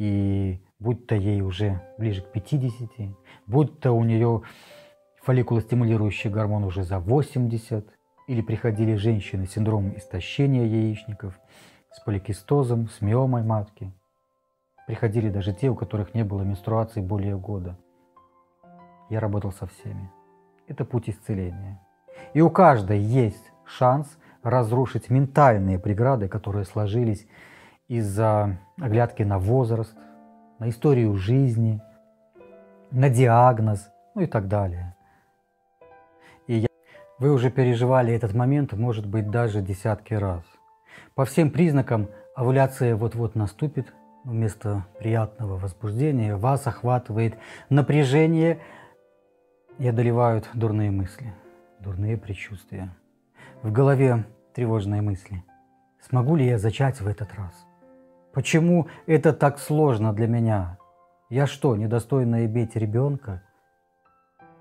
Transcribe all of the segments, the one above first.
и будь то ей уже ближе к 50, будь то у нее фолликулостимулирующий гормон уже за 80, или приходили женщины с синдромом истощения яичников, с поликистозом, с миомой матки. Приходили даже те, у которых не было менструации более года. Я работал со всеми. Это путь исцеления. И у каждой есть шанс разрушить ментальные преграды, которые сложились из-за оглядки на возраст, на историю жизни, на диагноз, ну и так далее. Вы уже переживали этот момент, может быть, даже десятки раз. По всем признакам овуляция вот-вот наступит. Вместо приятного возбуждения вас охватывает напряжение и одолевают дурные мысли, дурные предчувствия. В голове тревожные мысли. Смогу ли я зачать в этот раз? Почему это так сложно для меня? Я что, недостойна иметь ребенка?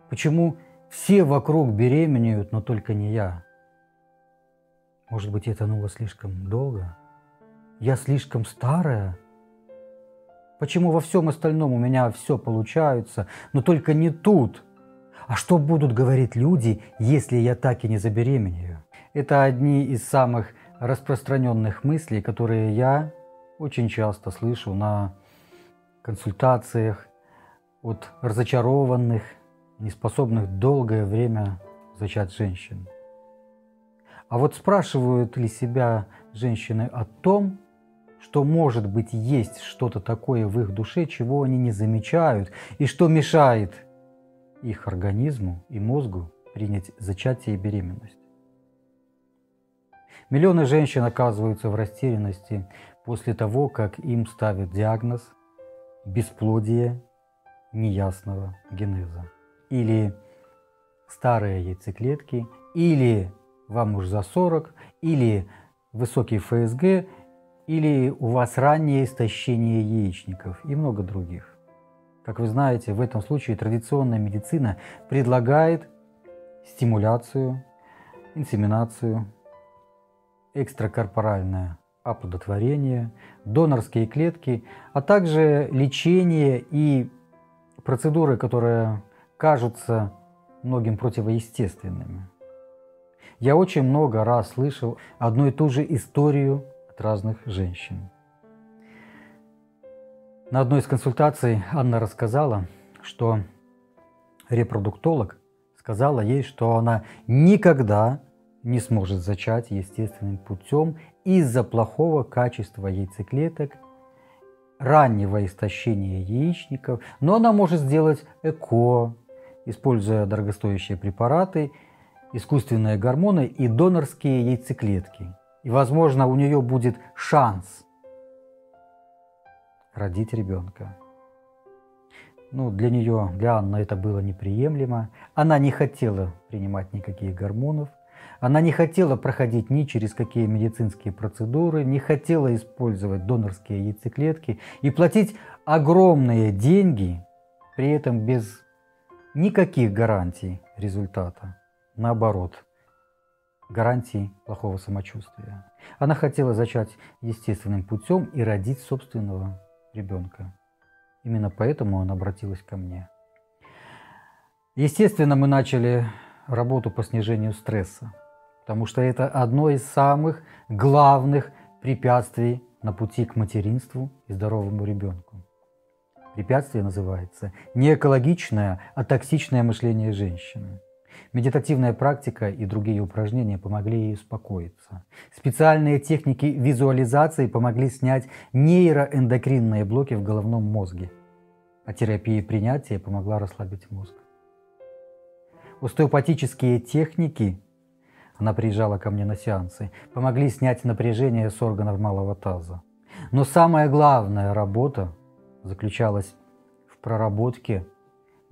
Почему все вокруг беременеют, но только не я? Может быть, я тонула слишком долго? Я слишком старая? Почему во всем остальном у меня все получается, но только не тут? А что будут говорить люди, если я так и не забеременею? Это одни из самых распространенных мыслей, которые я очень часто слышу на консультациях от разочарованных, неспособных долгое время зачать женщин. А вот спрашивают ли себя женщины о том, что, может быть, есть что-то такое в их душе, чего они не замечают, и что мешает их организму и мозгу принять зачатие и беременность. Миллионы женщин оказываются в растерянности после того, как им ставят диагноз бесплодие неясного генеза. Или старые яйцеклетки, или вам уж за 40, или высокий ФСГ, или у вас раннее истощение яичников и много других. Как вы знаете, в этом случае традиционная медицина предлагает стимуляцию, инсеминацию, экстракорпоральное оплодотворение, донорские клетки, а также лечение и процедуры, которые кажутся многим противоестественными. Я очень много раз слышал одну и ту же историю разных женщин. На одной из консультаций Анна рассказала, что репродуктолог сказала ей, что она никогда не сможет зачать естественным путем из-за плохого качества яйцеклеток, раннего истощения яичников, но она может сделать ЭКО, используя дорогостоящие препараты, искусственные гормоны и донорские яйцеклетки. И, возможно, у нее будет шанс родить ребенка. Ну, для нее, для Анны это было неприемлемо. Она не хотела принимать никаких гормонов. Она не хотела проходить ни через какие медицинские процедуры, не хотела использовать донорские яйцеклетки и платить огромные деньги, при этом без никаких гарантий результата. Наоборот. Гарантии плохого самочувствия. Она хотела зачать естественным путем и родить собственного ребенка. Именно поэтому она обратилась ко мне. Естественно, мы начали работу по снижению стресса, потому что это одно из самых главных препятствий на пути к материнству и здоровому ребенку. Препятствие называется не экологичное, а токсичное мышление женщины. Медитативная практика и другие упражнения помогли ей успокоиться. Специальные техники визуализации помогли снять нейроэндокринные блоки в головном мозге. А терапия принятия помогла расслабить мозг. Остеопатические техники, она приезжала ко мне на сеансы, помогли снять напряжение с органов малого таза. Но самая главная работа заключалась в проработке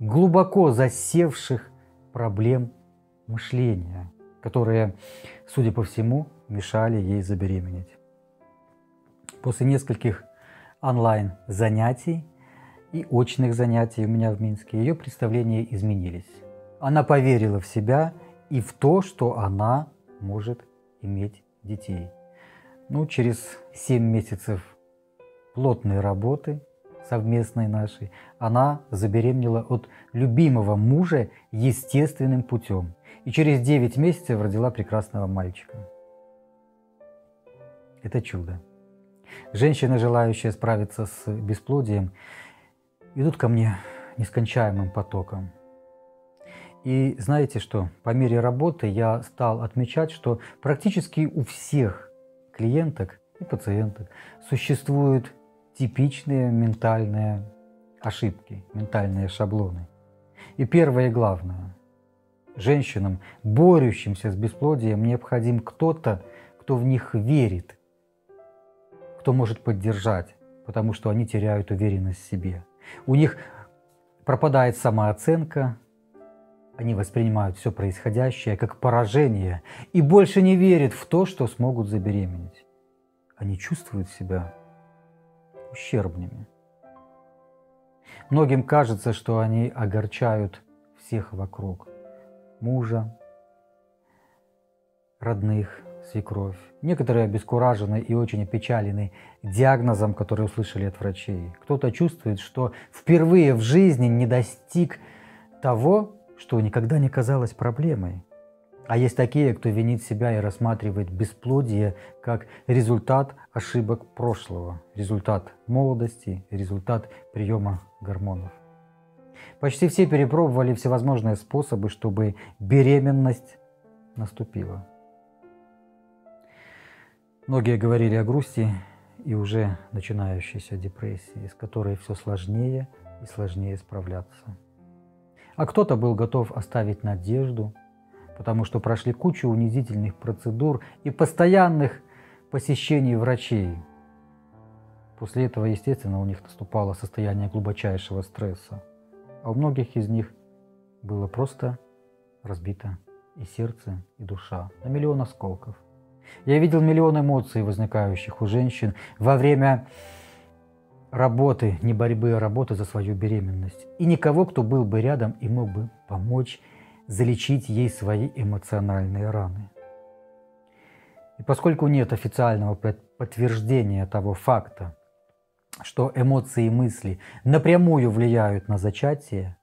глубоко засевших проблем мышления, которые, судя по всему, мешали ей забеременеть. После нескольких онлайн-занятий и очных занятий у меня в Минске ее представления изменились. Она поверила в себя и в то, что она может иметь детей. Ну, через 7 месяцев плотной работы совместной нашей, она забеременела от любимого мужа естественным путем и через 9 месяцев родила прекрасного мальчика. Это чудо. Женщины, желающие справиться с бесплодием, идут ко мне нескончаемым потоком. И знаете что? По мере работы я стал отмечать, что практически у всех клиенток и пациенток существуют типичные ментальные ошибки, ментальные шаблоны. И первое и главное. Женщинам, борющимся с бесплодием, необходим кто-то, кто в них верит, кто может поддержать, потому что они теряют уверенность в себе. У них пропадает самооценка, они воспринимают все происходящее как поражение и больше не верят в то, что смогут забеременеть. Они чувствуют себя ущербными. Многим кажется, что они огорчают всех вокруг. Мужа, родных, свекровь. Некоторые обескуражены и очень опечалены диагнозом, который услышали от врачей. Кто-то чувствует, что впервые в жизни не достиг того, что никогда не казалось проблемой. А есть такие, кто винит себя и рассматривает бесплодие как результат ошибок прошлого, результат молодости, результат приема гормонов. Почти все перепробовали всевозможные способы, чтобы беременность наступила. Многие говорили о грусти и уже начинающейся депрессии, с которой все сложнее и сложнее справляться. А кто-то был готов оставить надежду, потому что прошли кучу унизительных процедур и постоянных посещений врачей. После этого, естественно, у них наступало состояние глубочайшего стресса, а у многих из них было просто разбито и сердце, и душа на миллион осколков. Я видел миллион эмоций, возникающих у женщин во время работы, не борьбы, а работы за свою беременность. И никого, кто был бы рядом и мог бы помочь залечить ей свои эмоциональные раны. И поскольку нет официального подтверждения того факта, что эмоции и мысли напрямую влияют на зачатие,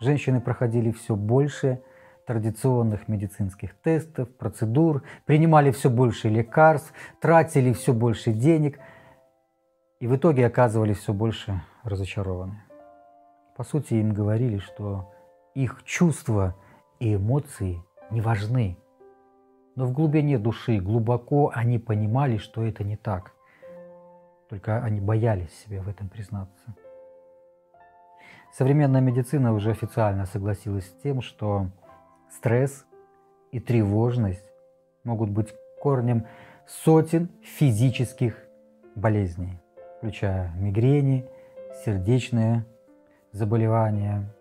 женщины проходили все больше традиционных медицинских тестов, процедур, принимали все больше лекарств, тратили все больше денег и в итоге оказывались все больше разочарованы. По сути, им говорили, что их чувства и эмоции не важны. Но в глубине души глубоко они понимали, что это не так. Только они боялись себе в этом признаться. Современная медицина уже официально согласилась с тем, что стресс и тревожность могут быть корнем сотен физических болезней, включая мигрени, сердечные заболевания,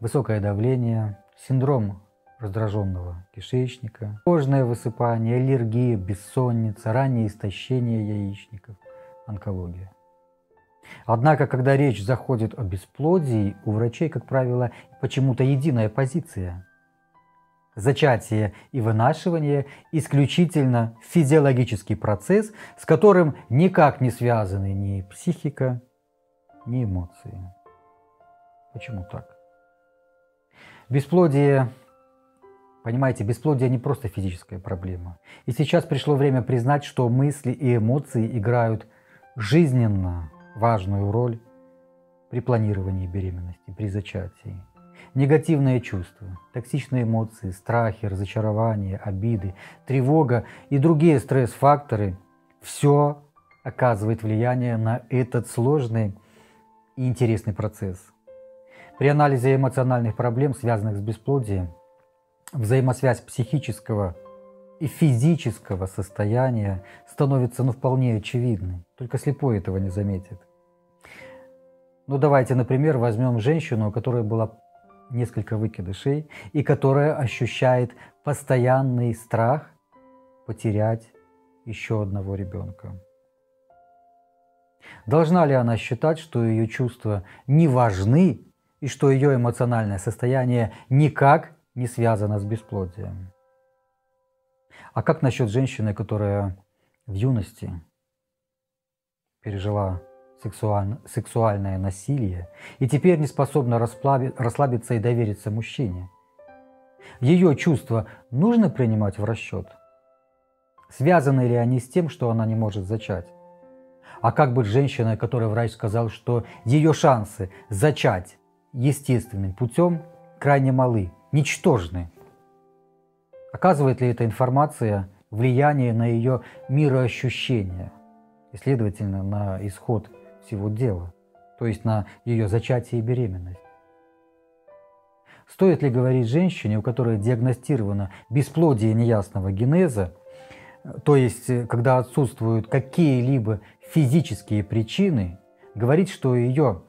высокое давление, синдром раздраженного кишечника, кожное высыпание, аллергия, бессонница, раннее истощение яичников, онкология. Однако, когда речь заходит о бесплодии, у врачей, как правило, почему-то единая позиция. Зачатие и вынашивание – исключительно физиологический процесс, с которым никак не связаны ни психика, ни эмоции. Почему так? Бесплодие, понимаете, бесплодие не просто физическая проблема. И сейчас пришло время признать, что мысли и эмоции играют жизненно важную роль при планировании беременности, при зачатии. Негативные чувства, токсичные эмоции, страхи, разочарования, обиды, тревога и другие стресс-факторы – все оказывает влияние на этот сложный и интересный процесс. При анализе эмоциональных проблем, связанных с бесплодием, взаимосвязь психического и физического состояния становится вполне очевидной. Только слепой этого не заметит. Ну давайте, например, возьмем женщину, у которой было несколько выкидышей и которая ощущает постоянный страх потерять еще одного ребенка. Должна ли она считать, что ее чувства не важны, и что ее эмоциональное состояние никак не связано с бесплодием? А как насчет женщины, которая в юности пережила сексуальное насилие и теперь не способна расслабиться и довериться мужчине. Ее чувства нужно принимать в расчет? Связаны ли они с тем, что она не может зачать? А как быть женщиной, которой врач сказал, что ее шансы зачать естественным путем крайне малы, ничтожны? Оказывает ли эта информация влияние на ее мироощущение и, следовательно, на исход всего дела, то есть на ее зачатие и беременность? Стоит ли говорить женщине, у которой диагностировано бесплодие неясного генеза, то есть когда отсутствуют какие-либо физические причины, говорить, что ее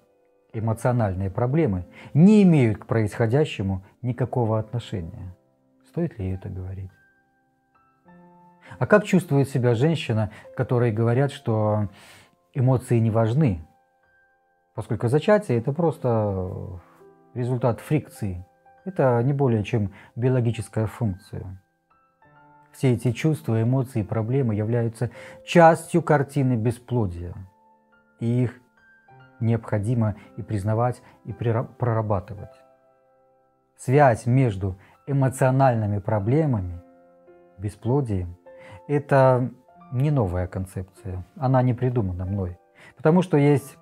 эмоциональные проблемы не имеют к происходящему никакого отношения? Стоит ли ей это говорить? А как чувствует себя женщина, которой говорят, что эмоции не важны, поскольку зачатие – это просто результат фрикции, это не более чем биологическая функция? Все эти чувства, эмоции и проблемы являются частью картины бесплодия, и их необходимо и признавать, и прорабатывать. Связь между эмоциональными проблемами, бесплодием – это не новая концепция, она не придумана мной, потому что есть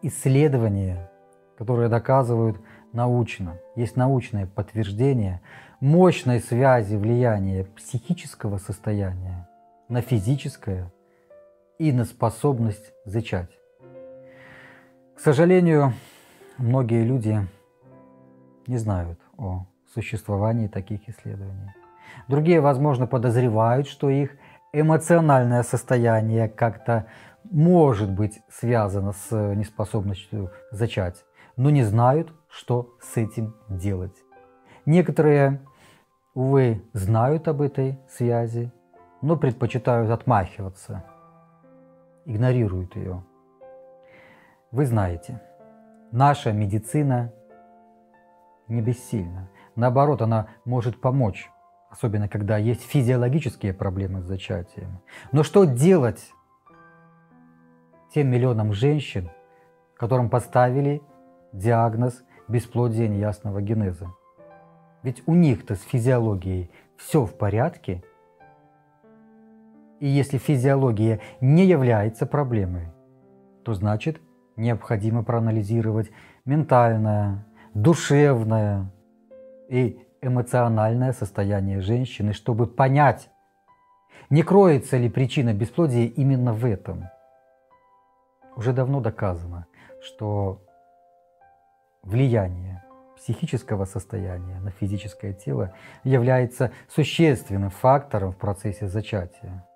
исследования, которые доказывают научно, есть научное подтверждение мощной связи влияния психического состояния на физическое и на способность зачать. К сожалению, многие люди не знают о существовании таких исследований. Другие, возможно, подозревают, что их эмоциональное состояние как-то может быть связано с неспособностью зачать, но не знают, что с этим делать. Некоторые, увы, знают об этой связи, но предпочитают отмахиваться, игнорируют ее. Вы знаете, наша медицина не бессильна. Наоборот, она может помочь, особенно когда есть физиологические проблемы с зачатием. Но что делать тем миллионам женщин, которым поставили диагноз бесплодия неясного генеза? Ведь у них-то с физиологией все в порядке. И если физиология не является проблемой, то значит необходимо проанализировать ментальное, душевное и эмоциональное состояние женщины, чтобы понять, не кроется ли причина бесплодия именно в этом. Уже давно доказано, что влияние психического состояния на физическое тело является существенным фактором в процессе зачатия.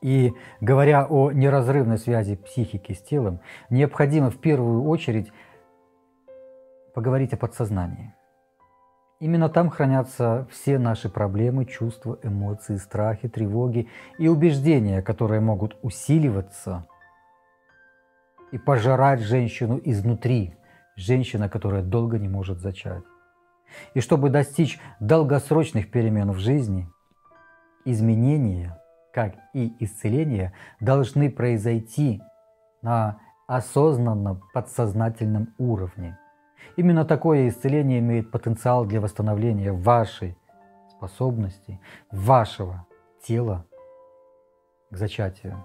И говоря о неразрывной связи психики с телом, необходимо в первую очередь поговорить о подсознании. Именно там хранятся все наши проблемы, чувства, эмоции, страхи, тревоги и убеждения, которые могут усиливаться и пожирать женщину изнутри, женщина, которая долго не может зачать. И чтобы достичь долгосрочных перемен в жизни, изменения, как и исцеление, должны произойти на осознанном подсознательном уровне. Именно такое исцеление имеет потенциал для восстановления вашей способности, вашего тела к зачатию.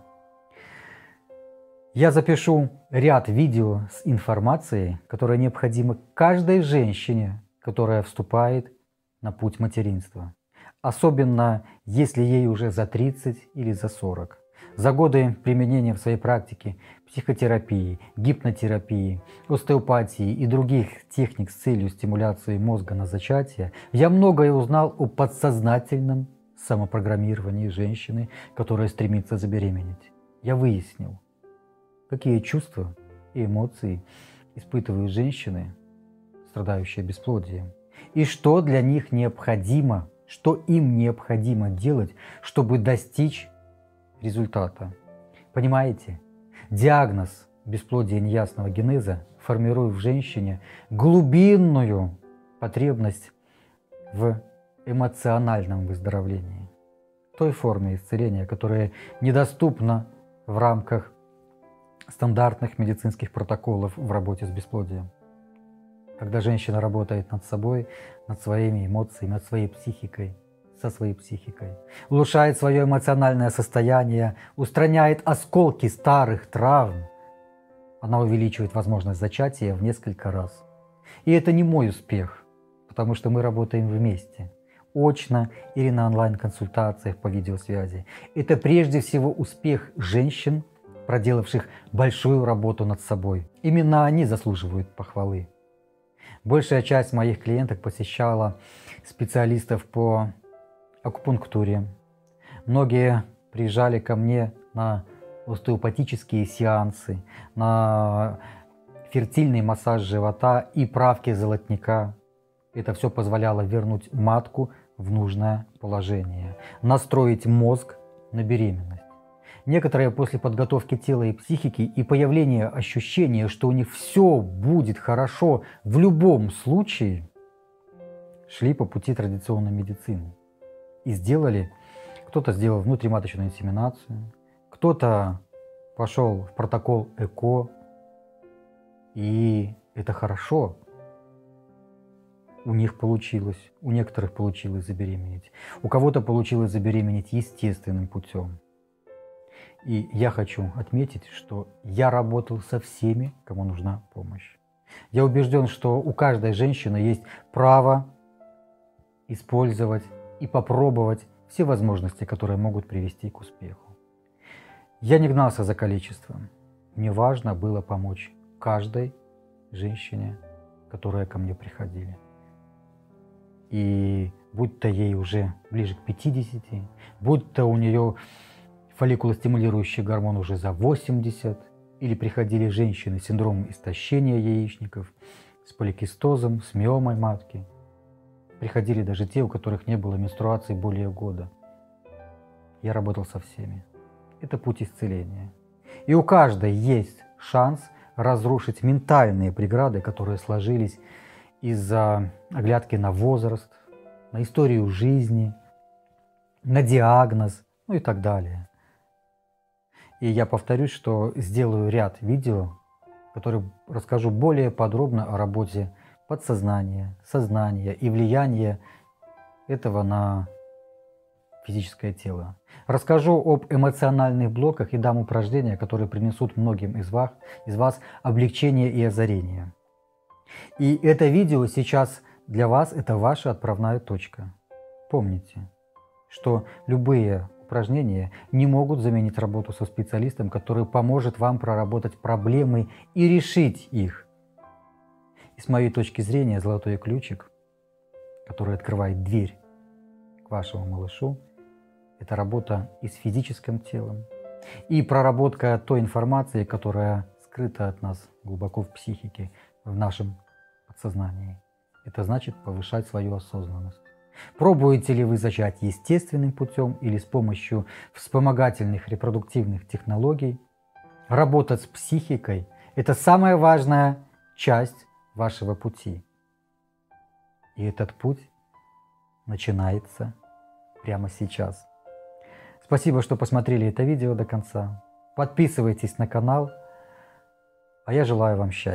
Я запишу ряд видео с информацией, которая необходима каждой женщине, которая вступает на путь материнства. Особенно, если ей уже за 30 или за 40. За годы применения в своей практике психотерапии, гипнотерапии, остеопатии и других техник с целью стимуляции мозга на зачатие, я многое узнал о подсознательном самопрограммировании женщины, которая стремится забеременеть. Я выяснил, какие чувства и эмоции испытывают женщины, страдающие бесплодием, и что для них необходимо, что им необходимо делать, чтобы достичь результата. Понимаете? Диагноз бесплодия неясного генеза формирует в женщине глубинную потребность в эмоциональном выздоровлении, той форме исцеления, которая недоступна в рамках стандартных медицинских протоколов в работе с бесплодием. Когда женщина работает над собой, над своими эмоциями, над своей психикой, со своей психикой, улучшает свое эмоциональное состояние, устраняет осколки старых травм, она увеличивает возможность зачатия в несколько раз. И это не мой успех, потому что мы работаем вместе, очно или на онлайн-консультациях по видеосвязи. Это прежде всего успех женщин, проделавших большую работу над собой. Именно они заслуживают похвалы. Большая часть моих клиенток посещала специалистов по акупунктуре. Многие приезжали ко мне на остеопатические сеансы, на фертильный массаж живота и правки золотника. Это все позволяло вернуть матку в нужное положение, настроить мозг на беременность. Некоторые после подготовки тела и психики и появления ощущения, что у них все будет хорошо в любом случае, шли по пути традиционной медицины. И сделали, кто-то сделал внутриматочную инсеминацию, кто-то пошел в протокол ЭКО, и это хорошо. У них получилось, у некоторых получилось забеременеть, у кого-то получилось забеременеть естественным путем. И я хочу отметить, что я работал со всеми, кому нужна помощь. Я убежден, что у каждой женщины есть право использовать и попробовать все возможности, которые могут привести к успеху. Я не гнался за количеством. Мне важно было помочь каждой женщине, которая ко мне приходила. И будь то ей уже ближе к 50, будь то у нее фолликулостимулирующий гормон уже за 80, или приходили женщины с синдромом истощения яичников, с поликистозом, с миомой матки. Приходили даже те, у которых не было менструации более года. Я работал со всеми. Это путь исцеления. И у каждой есть шанс разрушить ментальные преграды, которые сложились из-за оглядки на возраст, на историю жизни, на диагноз, ну и так далее. И я повторюсь, что сделаю ряд видео, в которых расскажу более подробно о работе подсознания, сознания и влияние этого на физическое тело. Расскажу об эмоциональных блоках и дам упражнения, которые принесут многим из вас облегчение и озарение. И это видео сейчас для вас – это ваша отправная точка. Помните, что любые упражнения не могут заменить работу со специалистом, который поможет вам проработать проблемы и решить их. И с моей точки зрения, золотой ключик, который открывает дверь к вашему малышу, это работа и с физическим телом, и проработка той информации, которая скрыта от нас глубоко в психике, в нашем подсознании. Это значит повышать свою осознанность. Пробуете ли вы зачать естественным путем или с помощью вспомогательных репродуктивных технологий? Работать с психикой – это самая важная часть вашего пути. И этот путь начинается прямо сейчас. Спасибо, что посмотрели это видео до конца. Подписывайтесь на канал, а я желаю вам счастья.